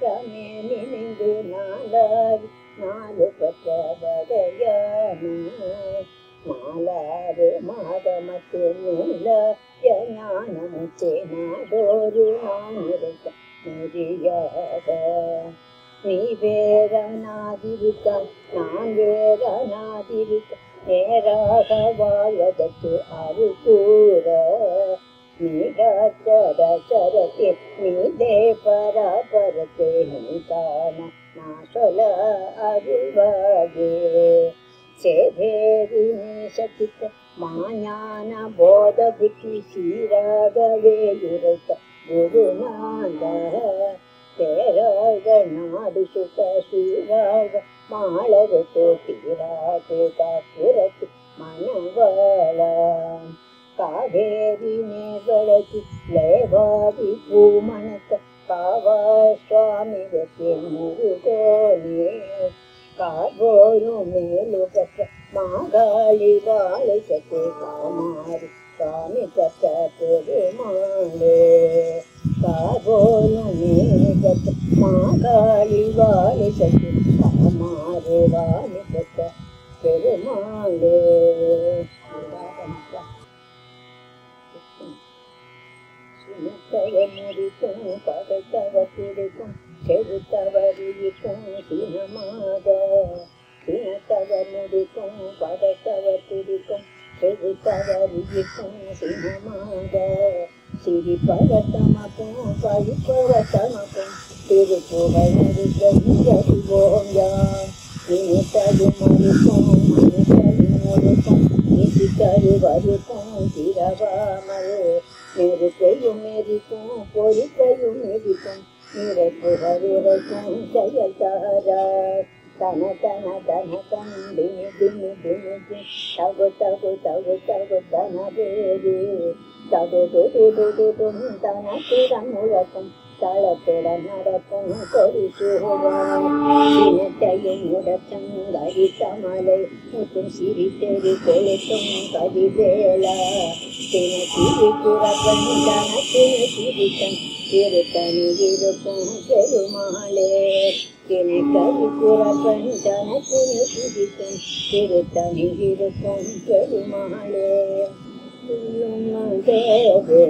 cho mẹ mình đưa nó lên, nó được vật chờ vợ thế giờ này. Nó là đứa mơ tờ mặt tiền ngủ lơ, giờ nhỏ nó một chế nó đô rưu nó như được chờ mẹ đi giờ tờ. Ni về ra na đi đi con, nó về ra na đi đi con, nghe ra khá bó là đợt chú ở rưu cú rơ. Mì đa chơ đa mì đê phá đa tê mì ca na, na sô la a rưu bá ghê. Sê phê rưu mê sá kít ta, ma nha na bó đa bích kì xí ra đa vê yu rây ta, gu gu na đa. Sê ra gà na đu sô ta xí ra gà, ma la rê tô kì ra tê ta kì ra tê, ma nha vã la. Ka ve di ne velati le va di pu manata ka va swami vete muru ko ne ka vo yo me lokasa ma ga li va le sate ka mari swami kasa te ve ma le ka vo yo me lokasa ma ga li va le sate ka mari va le kasa te ve ma le. Mudikung, Pakatava Pudikung, Kedutava Ridikung, Sinamada. Sinatava Mudikung, Pakatava Pudikung, Kedutava Ridikung, Sinamada. Siri Pagattamakung, Pagipagattamakung, Tirukuva Mudikavija Ivonja. Sinatavi Mudikung, Manitavi Mudikung, Nisitavi Vadikung, Tiravamare. Mere kayo meri kung, pori kayo meri kung, mere pura rura kung, jaya sahara. Tana tana tana tana, dini dini dini dini, tago tago tago tago tana devi. Tago do do do do do, tana tira mura kung, tala tira nara kung, kori suhova. Dini tayo mura kung, gari tamalai, mutum siri teri kole kung, kari vela. Tena tiri kura kani dana tena tiri kan, tiri kani dira kong keru mahale. Tena kari kura kani dana tena tiri kan, tiri kani dira kong keru mahale. Lumma deve te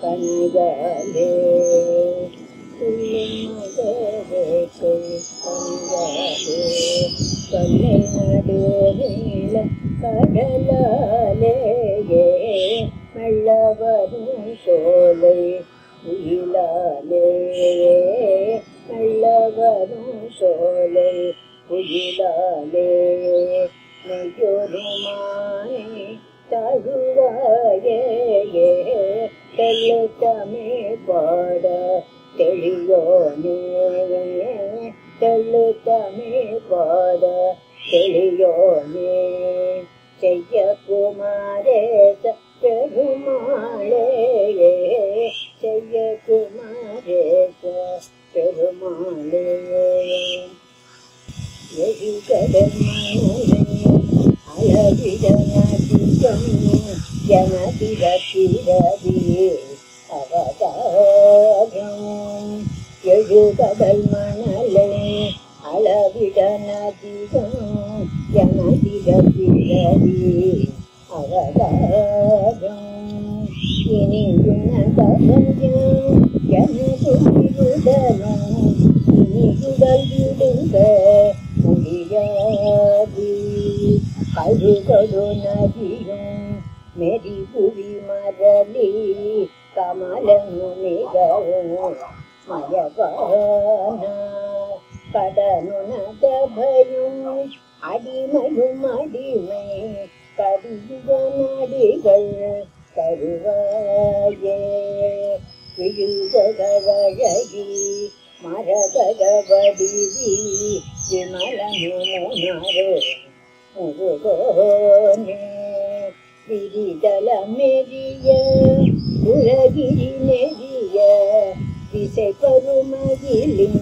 kanigale, lumma deve te kanigale, kanigale. Kadalale mallavanu solai uyilale mallavanu solai uyilale nayodumani taguvaye tallutame pada teliyone tallutame pada teliyone. Jaya Kumaresa Perumale, Jaya Kumaresa Perumale. Yehi kadamanu, aladidamati kamu, janati dati dati, avadagam. Yehi kadamanale, aladidamati kamu, janati dati dati, avadagam. Ini junata panjang, jangan susu dalam. Ini judal judulnya, mudi jadi. Kalbu kalona diung, meri puri madali, kamalanu megaung, maya kana, kadanona tabayung. அடிமயுமடிமை கடியுகனடிகள் கருவாயே விழுகதவழகி மரகதவடிவி விமலமுனாரே முருகோனே விரிதலமெரிய உலகிரி நெறிய திசை பருமகிலின்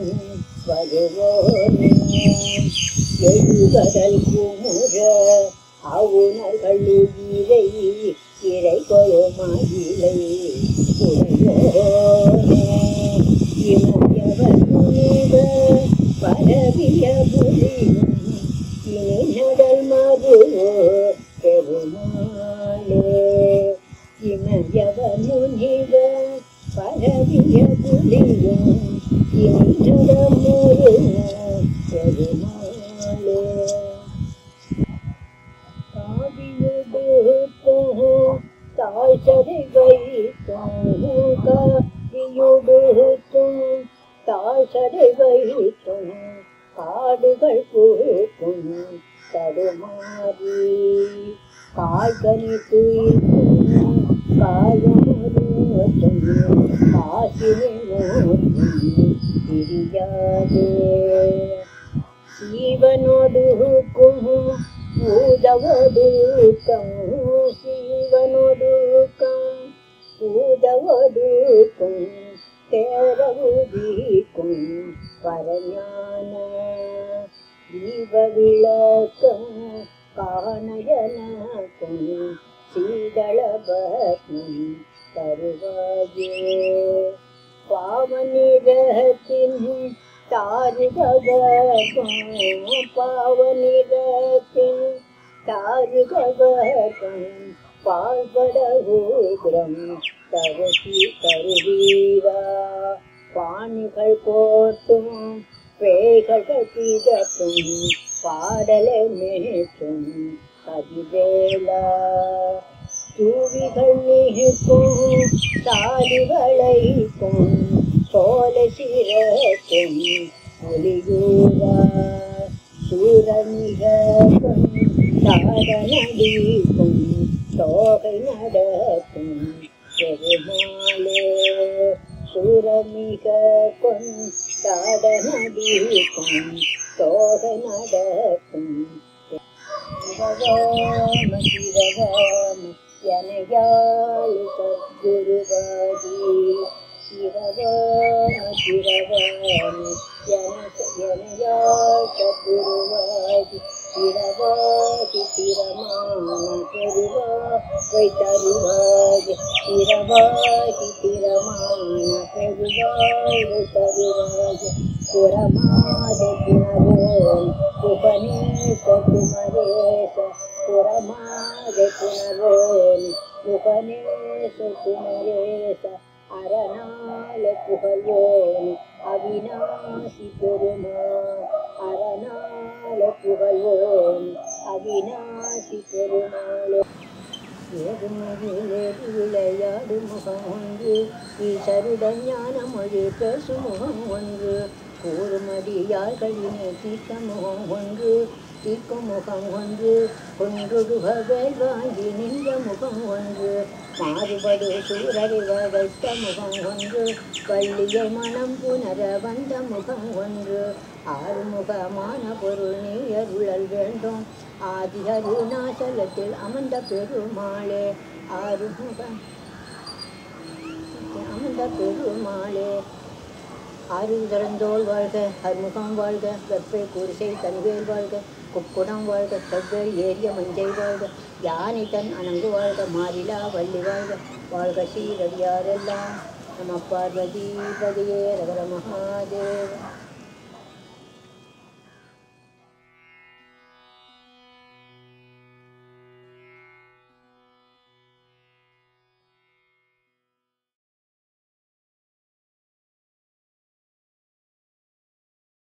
வருவோனே. எழுகடல் குமுற அவுணர் கழுகிரை இறை கொழுமாகிலை குறையோனே இமையவர் Parvati Padiye Ragara Mahadeva